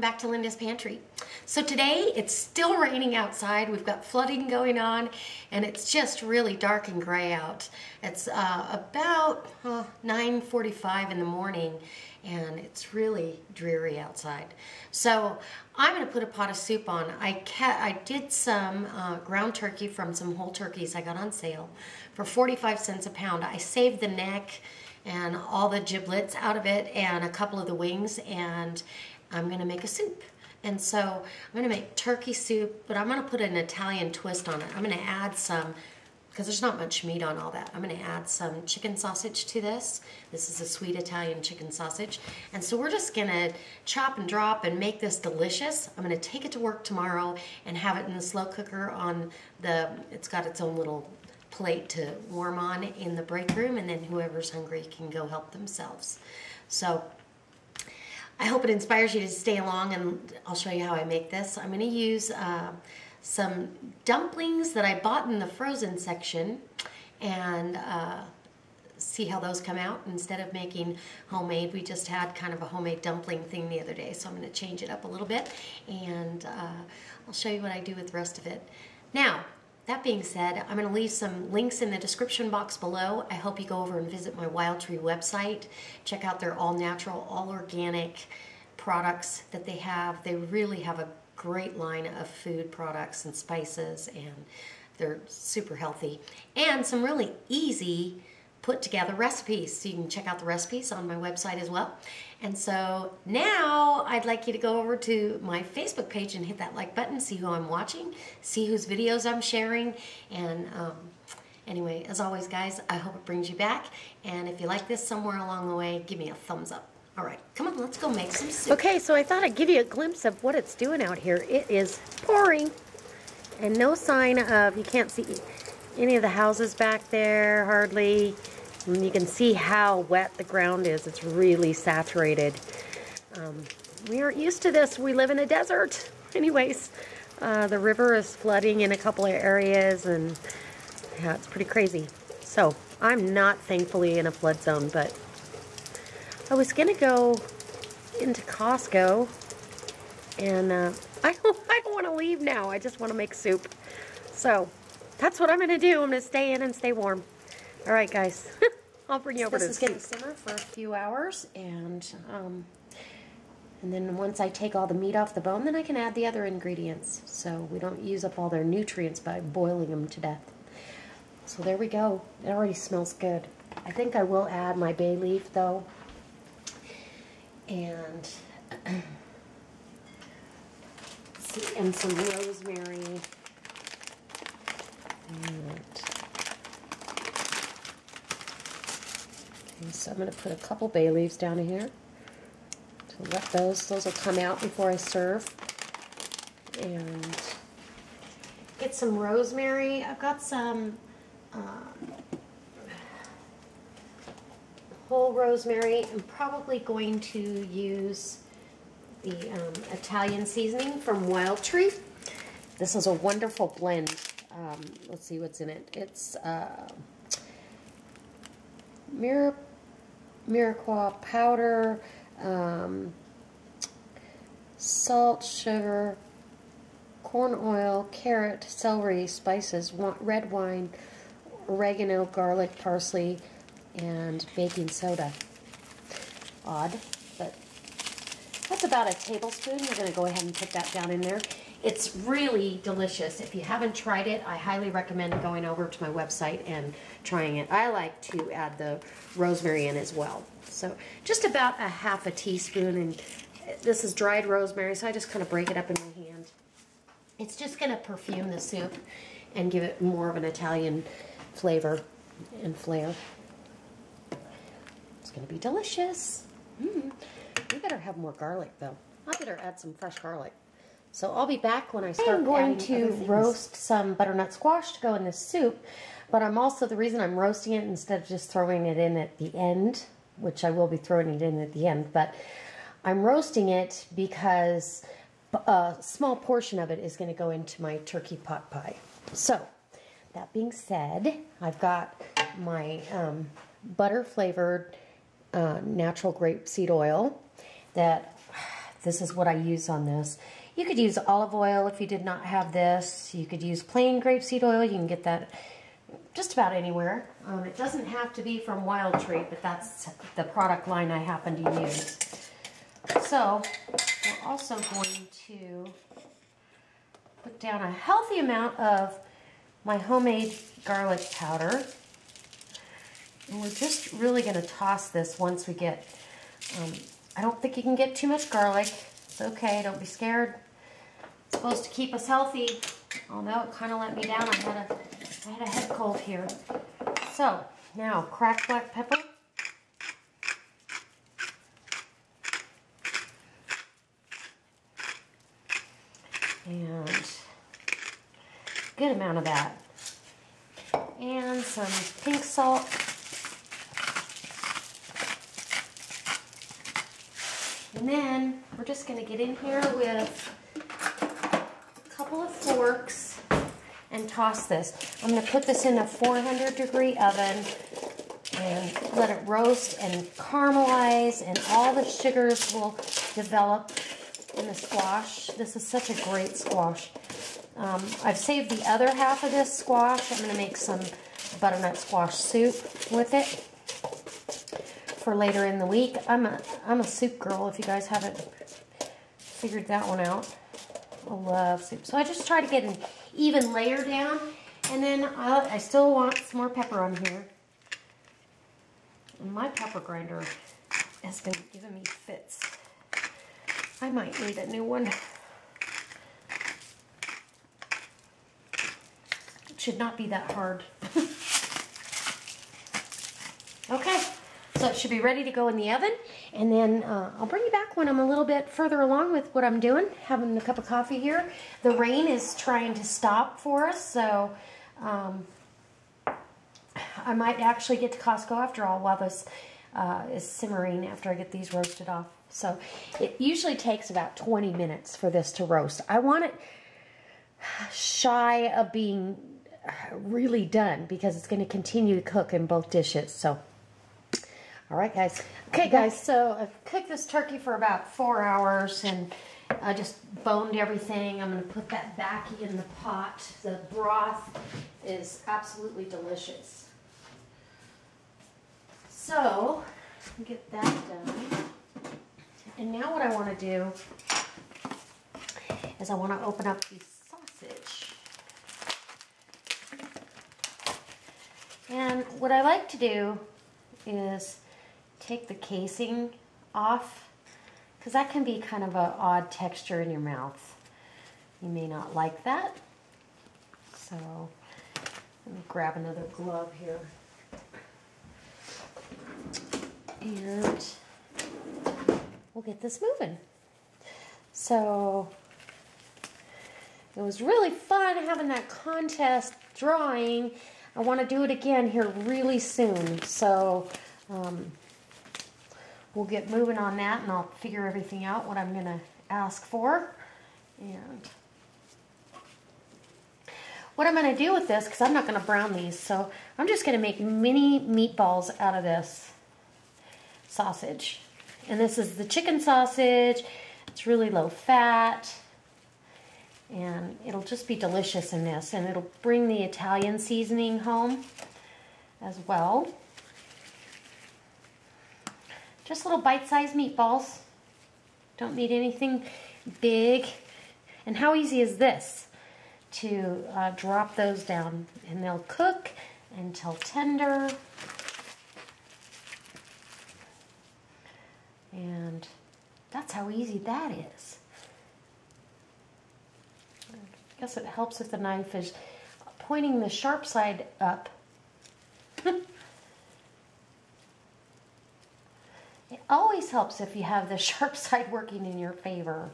welcome back to Linda's Pantry. So today it's still raining outside. We've got flooding going on and it's just really dark and gray out. It's about 9:45 in the morning and it's really dreary outside. So I'm going to put a pot of soup on. I did some ground turkey from some whole turkeys I got on sale for 45 cents a pound. I saved the neck and all the giblets out of it and a couple of the wings, and I'm going to make a soup. And so I'm going to make turkey soup, but I'm going to put an Italian twist on it. I'm going to add some, because there's not much meat on all that, I'm going to add some chicken sausage to this. This is a sweet Italian chicken sausage. And so we're just going to chop and drop and make this delicious. I'm going to take it to work tomorrow and have it in the slow cooker on the, it's got its own little plate to warm on in the break room, and then whoever's hungry can go help themselves. So I hope it inspires you to stay along, and I'll show you how I make this. I'm going to use some dumplings that I bought in the frozen section and see how those come out. Instead of making homemade, we just had kind of a homemade dumpling thing the other day, so I'm going to change it up a little bit, and I'll show you what I do with the rest of it. Now, that being said, I'm going to leave some links in the description box below. I hope you go over and visit my Wildtree website. Check out their all-natural, all-organic products that they have. They really have a great line of food products and spices, and they're super healthy. And some really easy put-together recipes. So you can check out the recipes on my website as well. And so now I'd like you to go over to my Facebook page and hit that like button, see who I'm watching, see whose videos I'm sharing. And anyway, as always, guys, I hope it brings you back. And if you like this somewhere along the way, give me a thumbs up. All right, come on, let's go make some soup. Okay, so I thought I'd give you a glimpse of what it's doing out here. It is pouring, and no sign of, you can't see any of the houses back there, hardly. And you can see how wet the ground is. It's really saturated. We aren't used to this. We live in a desert. Anyways, the river is flooding in a couple of areas, and yeah, it's pretty crazy. So I'm not thankfully in a flood zone, but I was gonna go into Costco, and I don't wanna leave now. I just wanna make soup. So that's what I'm gonna do. I'm gonna stay in and stay warm. All right, guys, I'll bring you over to the soup. This is going to simmer for a few hours, and then once I take all the meat off the bone, then I can add the other ingredients, so we don't use up all their nutrients by boiling them to death. So there we go. It already smells good. I think I will add my bay leaf, though, and some rosemary. So I'm going to put a couple bay leaves down here to let those will come out before I serve. And get some rosemary. I've got some whole rosemary. I'm probably going to use the Italian seasoning from Wildtree. This is a wonderful blend. Let's see what's in it. It's Mirepoix powder, salt, sugar, corn oil, carrot, celery, spices, red wine, oregano, garlic, parsley, and baking soda. Odd, but that's about a tablespoon. We're going to go ahead and put that down in there. It's really delicious. If you haven't tried it, I highly recommend going over to my website and trying it. I like to add the rosemary in as well. So just about a half a teaspoon, and this is dried rosemary, so I just kind of break it up in my hand. It's just going to perfume the soup and give it more of an Italian flavor and flair. It's going to be delicious. We better have more garlic, though. I better add some fresh garlic. So I'll be back when I start. I'm going to roast some butternut squash to go in this soup, but I'm also, the reason I'm roasting it instead of just throwing it in at the end, which I will be throwing it in at the end, but I'm roasting it because a small portion of it is going to go into my turkey pot pie. So that being said, I've got my butter flavored natural grapeseed oil that This is what I use on this. You could use olive oil if you did not have this. You could use plain grapeseed oil. You can get that just about anywhere. It doesn't have to be from Wildtree, but that's the product line I happen to use. So we're also going to put down a healthy amount of my homemade garlic powder. And we're just really going to toss this once we get, I don't think you can get too much garlic. It's okay, don't be scared. It's supposed to keep us healthy, although it kind of let me down. I had a head cold here. So now cracked black pepper. And a good amount of that. And some pink salt. And then we're just going to get in here with a couple of forks and toss this. I'm going to put this in a 400-degree oven and let it roast and caramelize, and all the sugars will develop in the squash. This is such a great squash. I've saved the other half of this squash. I'm going to make some butternut squash soup with it for later in the week. I'm a soup girl, if you guys haven't figured that one out. I love soup. So I just try to get an even layer down, and then I still want some more pepper on here. My pepper grinder has been giving me fits. I might need a new one. It should not be that hard. Okay, so it should be ready to go in the oven, and then I'll bring you back when I'm a little bit further along with what I'm doing, having a cup of coffee here. The rain is trying to stop for us, so I might actually get to Costco after all while this is simmering after I get these roasted off. So it usually takes about 20 minutes for this to roast. I want it shy of being really done because it's going to continue to cook in both dishes. So, all right, guys. Okay, guys, so I've cooked this turkey for about 4 hours, and I just boned everything. I'm going to put that back in the pot. The broth is absolutely delicious. So, get that done. And now what I want to do is I want to open up the sausage. And what I like to do is take the casing off, because that can be kind of an odd texture in your mouth. You may not like that. So let me grab another glove here. And we'll get this moving. So it was really fun having that contest drawing. I want to do it again here really soon. So we'll get moving on that, and I'll figure everything out, what I'm going to ask for. And what I'm going to do with this, because I'm not going to brown these, so I'm just going to make mini meatballs out of this sausage. And this is the chicken sausage. It's really low fat, and it'll just be delicious in this, and it'll bring the Italian seasoning home as well. Just little bite-sized meatballs. Don't need anything big. And how easy is this to drop those down, and they'll cook until tender. And that's how easy that is. I guess it helps with the knife is pointing the sharp side up. It always helps if you have the sharp side working in your favor.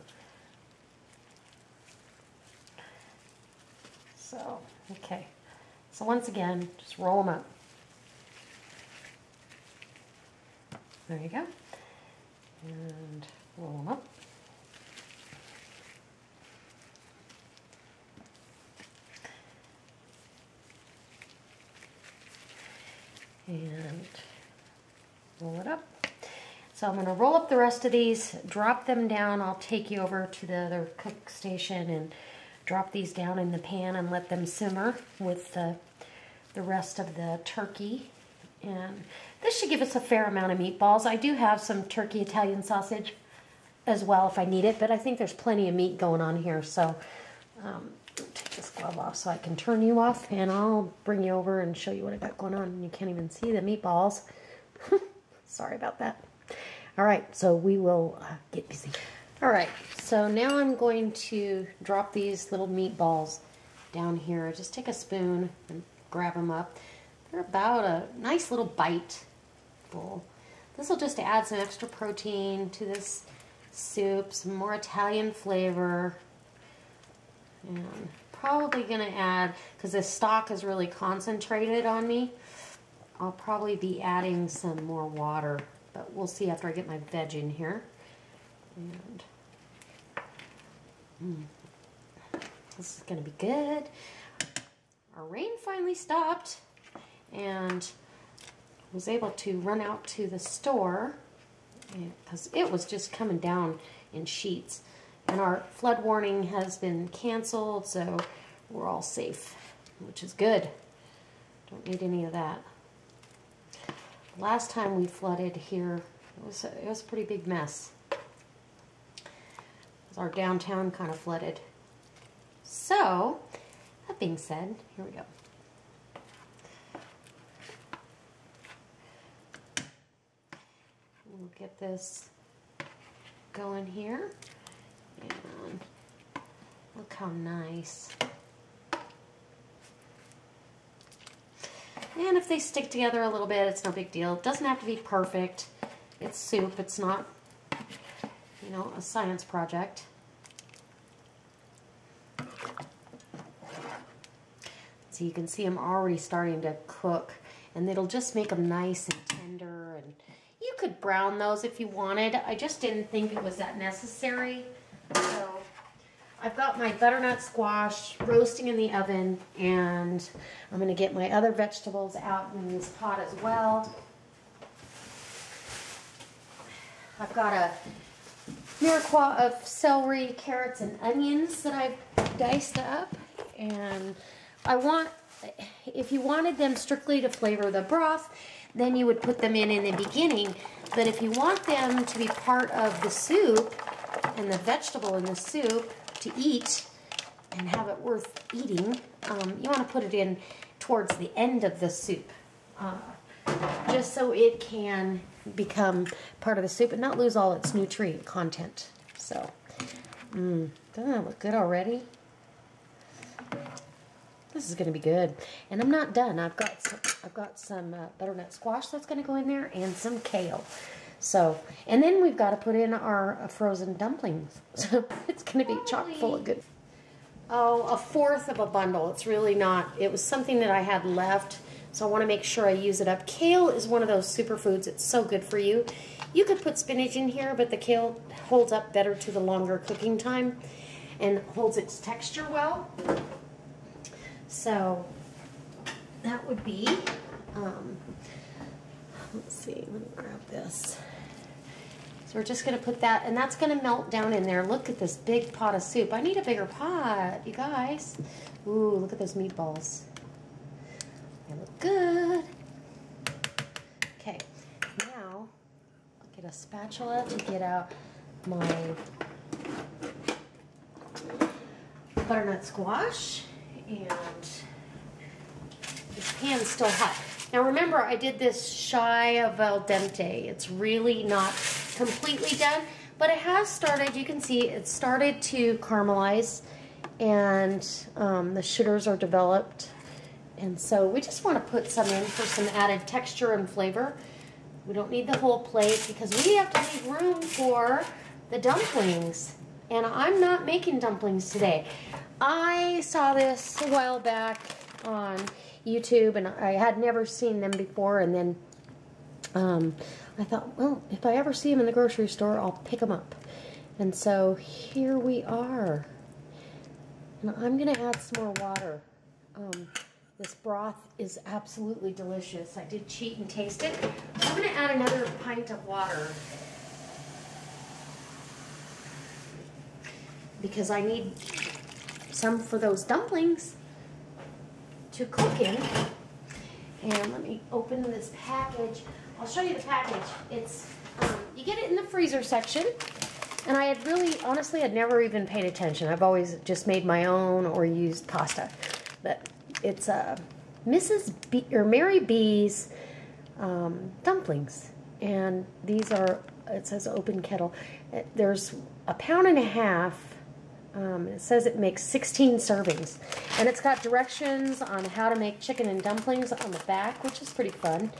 So, okay. So once again, just roll them up. There you go. And roll them up. And roll it up. So I'm going to roll up the rest of these, drop them down. I'll take you over to the other cook station and drop these down in the pan and let them simmer with the rest of the turkey. And this should give us a fair amount of meatballs. I do have some turkey Italian sausage as well if I need it, but I think there's plenty of meat going on here. So I'll take this glove off so I can turn you off, and I'll bring you over and show you what I got going on. You can't even see the meatballs. Sorry about that. All right, so we will get busy. All right, so now I'm going to drop these little meatballs down here. Just take a spoon and grab them up. They're about a nice little bite full. This will just add some extra protein to this soup, some more Italian flavor. And I'm probably gonna add, because this stock is really concentrated on me, I'll probably be adding some more water, but we'll see after I get my veg in here. And this is gonna be good. Our rain finally stopped, and I was able to run out to the store because it was just coming down in sheets, and our flood warning has been canceled, so we're all safe, which is good. Don't need any of that. Last time we flooded here, it was a pretty big mess. Our downtown kind of flooded. So that being said, here we go. We'll get this going here. And look how nice. And if they stick together a little bit, it's no big deal. It doesn't have to be perfect. It's soup. It's not, you know, a science project. So you can see them already starting to cook, and it'll just make them nice and tender. And you could brown those if you wanted. I just didn't think it was that necessary. So I've got my butternut squash roasting in the oven, and I'm going to get my other vegetables out in this pot as well. I've got a mirepoix of celery, carrots, and onions that I've diced up. And I want, if you wanted them strictly to flavor the broth, then you would put them in the beginning. But if you want them to be part of the soup and the vegetable in the soup to eat and have it worth eating, you want to put it in towards the end of the soup, just so it can become part of the soup and not lose all its nutrient content. So, doesn't that look good already? This is going to be good. And I'm not done. I've got some butternut squash that's going to go in there, and some kale. So, and then we've got to put in our frozen dumplings. So it's going to be chock full of good. Oh, a fourth of a bundle. It's really not. It was something that I had left, so I want to make sure I use it up. Kale is one of those superfoods. It's so good for you. You could put spinach in here, but the kale holds up better to the longer cooking time and holds its texture well. So that would be, let's see, let me grab this. So we're just going to put that, and that's going to melt down in there. Look at this big pot of soup. I need a bigger pot, you guys. Ooh, look at those meatballs. They look good. Okay, now I'll get a spatula to get out my butternut squash, and this pan's still hot. Now remember, I did this shy of al dente. It's really not completely done, but it has started, you can see, it started to caramelize, and the sugars are developed. And so we just want to put some in for some added texture and flavor. We don't need the whole plate because we have to leave room for the dumplings. And I'm not making dumplings today. I saw this a while back on YouTube, and I had never seen them before, and then I thought, well, if I ever see them in the grocery store, I'll pick them up. And so here we are. And I'm going to add some more water. This broth is absolutely delicious. I did cheat and taste it. I'm going to add another pint of water. because I need some for those dumplings to cook in. And let me open this package. I'll show you the package. It's you get it in the freezer section. And I had really, honestly, I'd never even paid attention. I've always just made my own or used pasta. But it's Mrs. B, or Mary B's dumplings. And these are, it says open kettle. There's 1.5 pounds. It says it makes 16 servings. And it's got directions on how to make chicken and dumplings on the back, which is pretty fun.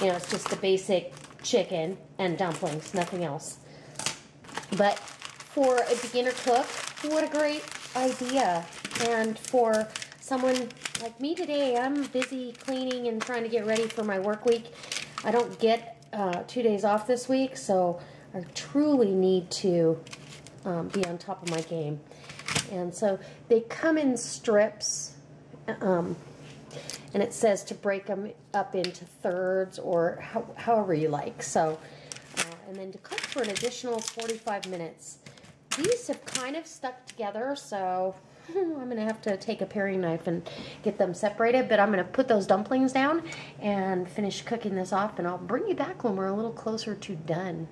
You know, it's just the basic chicken and dumplings, nothing else. But for a beginner cook, what a great idea. And for someone like me today, I'm busy cleaning and trying to get ready for my work week. I don't get 2 days off this week, so I truly need to be on top of my game. And so they come in strips, and it says to break them up into thirds or however you like. So. And then to cook for an additional 45 minutes. These have kind of stuck together, so I'm going to have to take a paring knife and get them separated, but I'm going to put those dumplings down and finish cooking this off, and I'll bring you back when we're a little closer to done.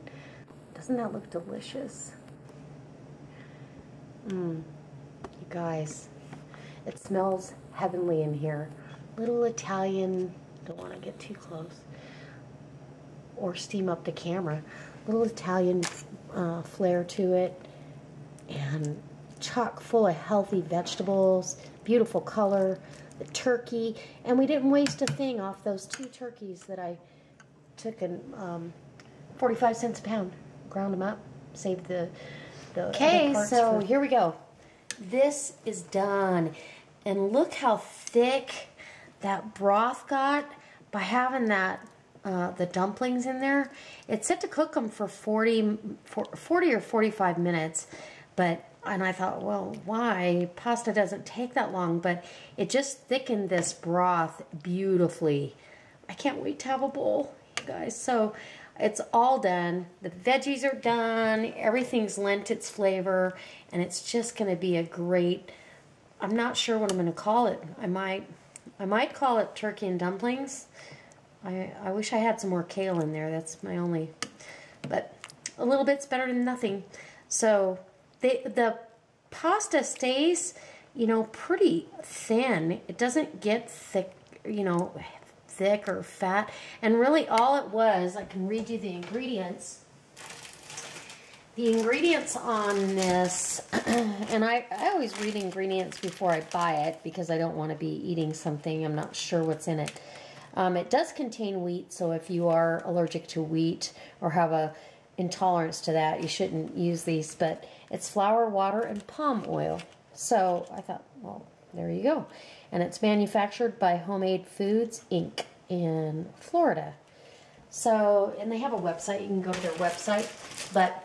Doesn't that look delicious? Mmm, you guys, it smells heavenly in here. Little Italian, don't want to get too close or steam up the camera. Little Italian flair to it, and chock full of healthy vegetables, beautiful color, the turkey, and we didn't waste a thing off those 2 turkeys that I took and 45 cents a pound. Ground them up, saved the okay, so here we go. This is done, and look how thick that broth got by having that the dumplings in there. It's set to cook them for 40 or 45 minutes, and I thought, well, why? Pasta doesn't take that long, but it just thickened this broth beautifully. I can't wait to have a bowl, you guys. So it's all done. The veggies are done. Everything's lent its flavor, and it's just going to be a great, I'm not sure what I'm going to call it. I might call it turkey and dumplings. I wish I had some more kale in there. That's my only, but a little bit's better than nothing. So the pasta stays, you know, pretty thin. It doesn't get thick, you know, thick or fat. And really all it was, I can read you the ingredients. The ingredients on this, and I always read ingredients before I buy it because I don't want to be eating something I'm not sure what's in it. It does contain wheat, so if you are allergic to wheat or have an intolerance to that, you shouldn't use these, but it's flour, water, and palm oil. So I thought, well, there you go. And it's manufactured by Homemade Foods, Inc. in Florida. So, and they have a website. You can go to their website. But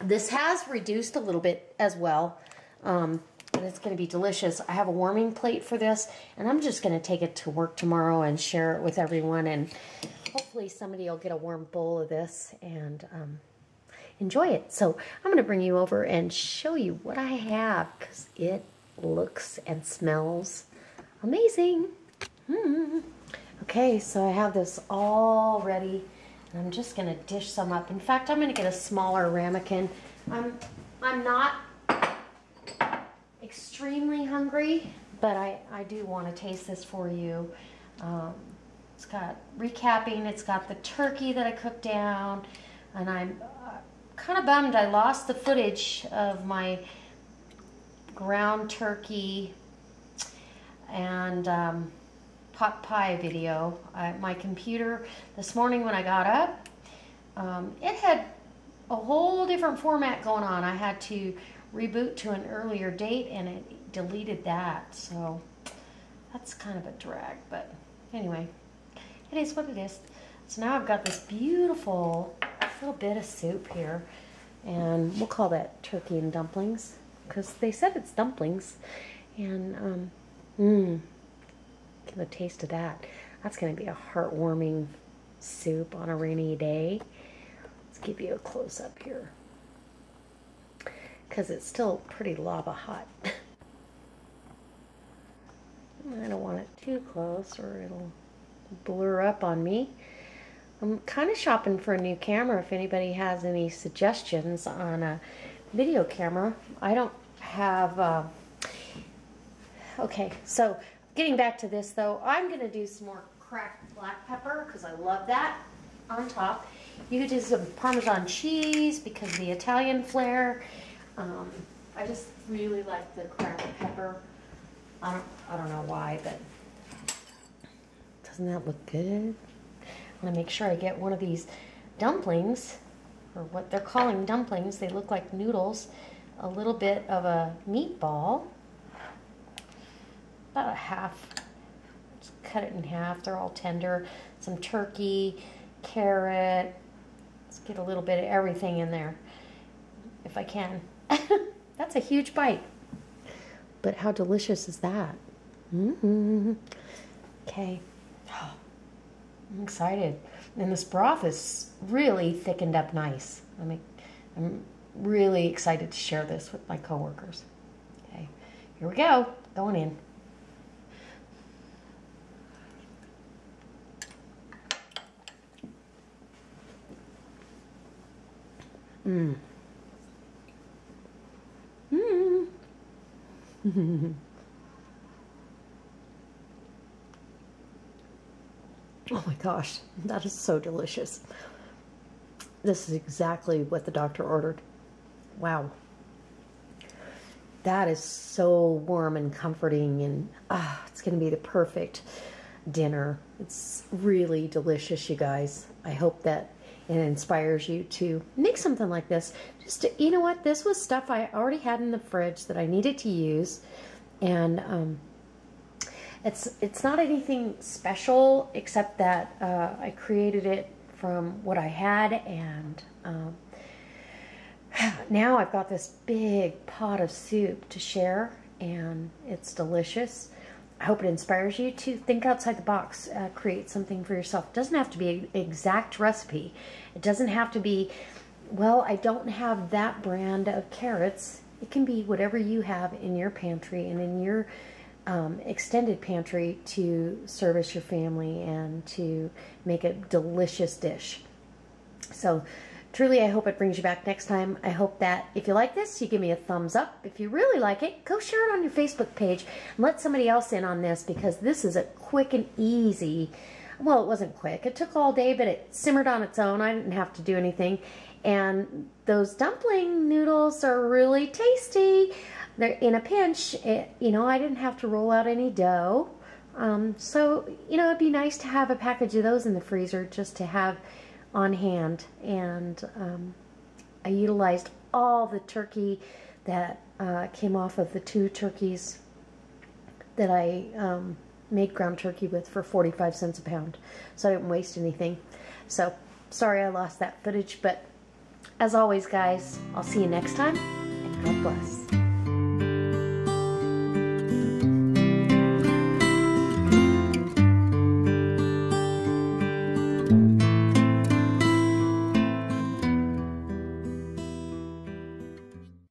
this has reduced a little bit as well. And it's going to be delicious. I have a warming plate for this, and I'm just going to take it to work tomorrow and share it with everyone, and hopefully somebody will get a warm bowl of this and enjoy it. So I'm going to bring you over and show you what I have, because it looks and smells amazing. Okay, so I have this all ready, and I'm just going to dish some up. In fact, I'm going to get a smaller ramekin. I'm not extremely hungry, but I do want to taste this for you. It's got recapping, it's got the turkey that I cooked down, and I'm kind of bummed I lost the footage of my ground turkey and pot pie video. My computer this morning when I got up, it had a whole different format going on. I had to reboot to an earlier date, and it deleted that, so that's kind of a drag, but anyway, it is what it is. So now I've got this beautiful little bit of soup here, and we'll call that turkey and dumplings, because they said it's dumplings, and give a taste of that. That's going to be a heartwarming soup on a rainy day. Let's give you a close-up here. because it's still pretty lava hot. I don't want it too close or it'll blur up on me. I'm kind of shopping for a new camera. If anybody has any suggestions on a video camera, I don't have... Okay, so getting back to this though, I'm going to do some more cracked black pepper because I love that on top. You could do some Parmesan cheese because of the Italian flair. I just really like the cracked pepper. I don't know why, but doesn't that look good? I'm going to make sure I get one of these dumplings, or what they're calling dumplings. They look like noodles, a little bit of a meatball, about a half. Just cut it in half. They're all tender. Some turkey, carrot. Let's get a little bit of everything in there, if I can. That's a huge bite. But how delicious is that? Mm-hmm. Okay. I'm excited. And this broth is really thickened up nice. I mean, I'm really excited to share this with my coworkers. Okay, here we go. Going in. Mmm. Mmm. Oh my gosh, that is so delicious. This is exactly what the doctor ordered. Wow. That is so warm and comforting, and it's going to be the perfect dinner. It's really delicious, you guys. I hope that it inspires you to make something like this. Just to, you know what, this was stuff I already had in the fridge that I needed to use, and It's not anything special, except that I created it from what I had, and now I've got this big pot of soup to share, and it's delicious. I hope it inspires you to think outside the box, create something for yourself. It doesn't have to be an exact recipe. It doesn't have to be, well, I don't have that brand of carrots. It can be whatever you have in your pantry and in your extended pantry to service your family and to make a delicious dish. So truly, I hope it brings you back next time. I hope that if you like this, you give me a thumbs up. If you really like it, go share it on your Facebook page and let somebody else in on this, because this is a quick and easy, well, it wasn't quick. It took all day, but it simmered on its own. I didn't have to do anything. And those dumpling noodles are really tasty. They're in a pinch. You know, I didn't have to roll out any dough. So, you know, it'd be nice to have a package of those in the freezer just to have on hand. And I utilized all the turkey that came off of the two turkeys that I made ground turkey with for 45 cents a pound. So I didn't waste anything. So sorry I lost that footage. But as always, guys, I'll see you next time. And God bless.